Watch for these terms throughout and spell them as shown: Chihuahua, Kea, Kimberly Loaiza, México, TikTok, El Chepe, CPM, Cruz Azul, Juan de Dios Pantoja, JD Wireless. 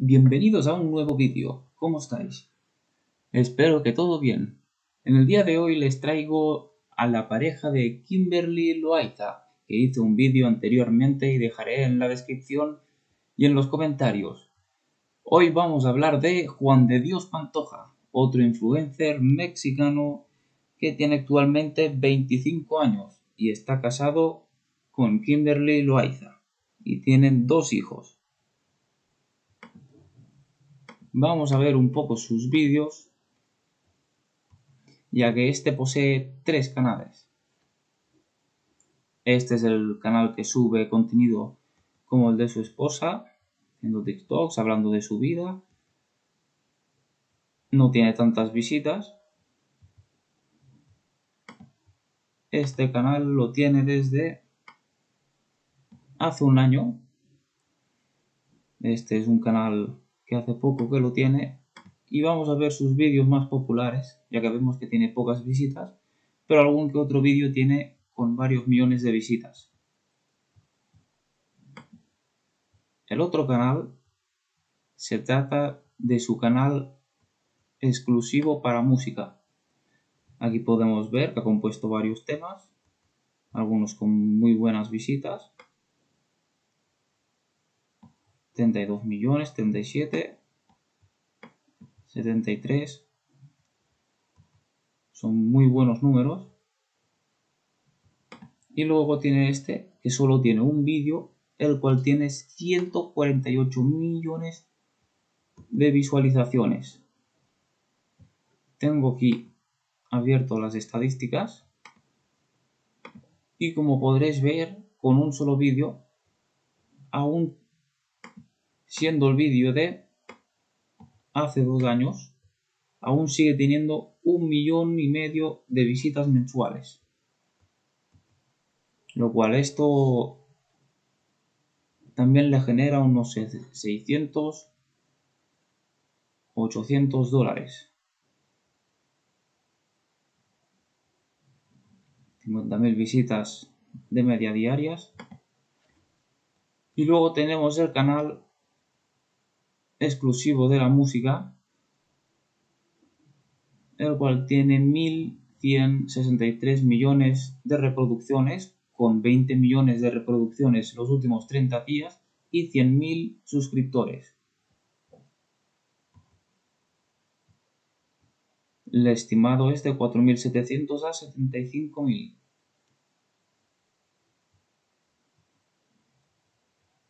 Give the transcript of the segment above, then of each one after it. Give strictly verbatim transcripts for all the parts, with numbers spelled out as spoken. Bienvenidos a un nuevo vídeo. ¿Cómo estáis? Espero que todo bien. En el día de hoy les traigo a la pareja de Kimberly Loaiza, que hice un vídeo anteriormente y dejaré en la descripción y en los comentarios. Hoy vamos a hablar de Juan de Dios Pantoja, otro influencer mexicano que tiene actualmente veinticinco años y está casado con Kimberly Loaiza y tienen dos hijos. Vamos a ver un poco sus vídeos, ya que este posee tres canales. Este es el canal que sube contenido como el de su esposa, haciendo TikToks, hablando de su vida. No tiene tantas visitas. Este canal lo tiene desde hace un año. Este es un canal que hace poco que lo tiene, y vamos a ver sus vídeos más populares, ya que vemos que tiene pocas visitas, pero algún que otro vídeo tiene con varios millones de visitas. El otro canal se trata de su canal exclusivo para música. Aquí podemos ver que ha compuesto varios temas, algunos con muy buenas visitas. setenta y dos millones, treinta y siete, setenta y tres, son muy buenos números. Y luego tiene este, que solo tiene un vídeo, el cual tiene ciento cuarenta y ocho millones de visualizaciones. Tengo aquí abierto las estadísticas y como podréis ver, con un solo vídeo, aún siendo el vídeo de hace dos años, aún sigue teniendo un millón y medio de visitas mensuales. Lo cual esto también le genera unos seiscientos, ochocientos dólares. cincuenta mil visitas de media diarias. Y luego tenemos el canal exclusivo de la música, el cual tiene mil ciento sesenta y tres millones de reproducciones, con veinte millones de reproducciones los últimos treinta días y cien mil suscriptores. El estimado es de cuatro mil setecientos a setenta y cinco mil.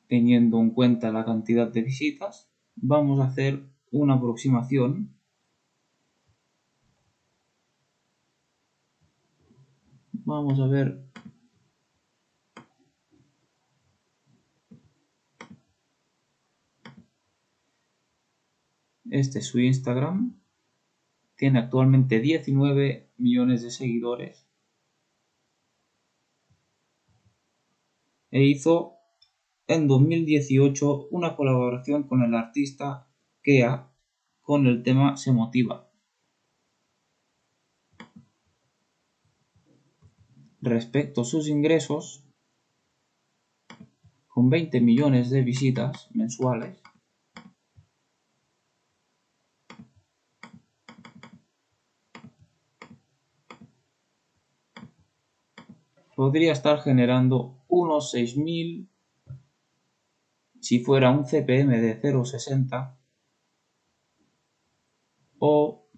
Teniendo en cuenta la cantidad de visitas, vamos a hacer una aproximación vamos a ver este es su Instagram. Tiene actualmente diecinueve millones de seguidores e hizo en dos mil dieciocho una colaboración con el artista Kea con el tema Se Motiva. Respecto a sus ingresos, con veinte millones de visitas mensuales, podría estar generando unos seis mil. Si fuera un C P M de cero coma sesenta o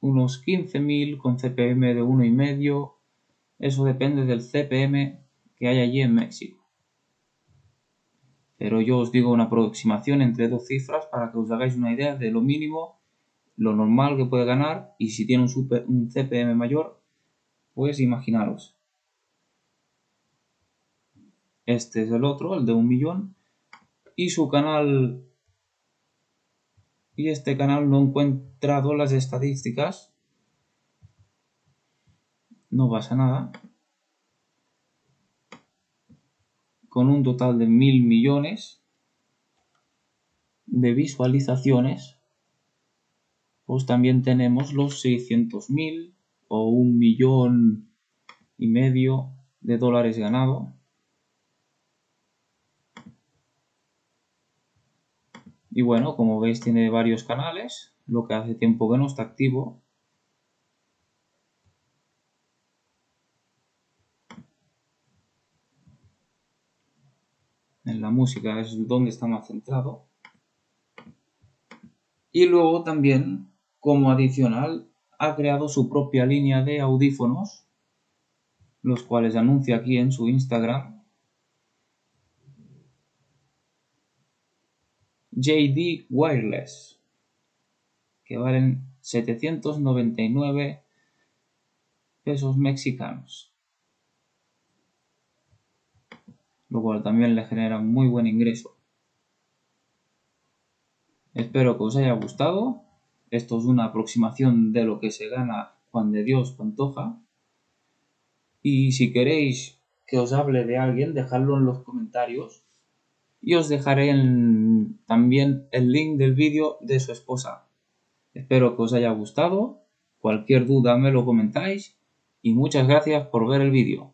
unos quince mil con C P M de uno coma cinco, eso depende del C P M que hay allí en México. Pero yo os digo una aproximación entre dos cifras para que os hagáis una idea de lo mínimo, lo normal que puede ganar, y si tiene un, super, un C P M mayor, pues imaginaros. Este es el otro, el de un millón, y su canal, y este canal no he encontrado las estadísticas, no pasa nada, con un total de mil millones de visualizaciones, pues también tenemos los seiscientos mil o un millón y medio de dólares ganado. Y bueno, como veis tiene varios canales, lo que hace tiempo que no está activo. En la música es donde está más centrado. Y luego también, como adicional, ha creado su propia línea de audífonos, los cuales anuncia aquí en su Instagram. J D Wireless, que valen setecientos noventa y nueve pesos mexicanos, lo cual también le genera muy buen ingreso. Espero que os haya gustado. Esto es una aproximación de lo que se gana Juan de Dios Pantoja. Y si queréis que os hable de alguien, dejadlo en los comentarios. Y os dejaré el, también el link del vídeo de su esposa. Espero que os haya gustado. Cualquier duda me lo comentáis. Y muchas gracias por ver el vídeo.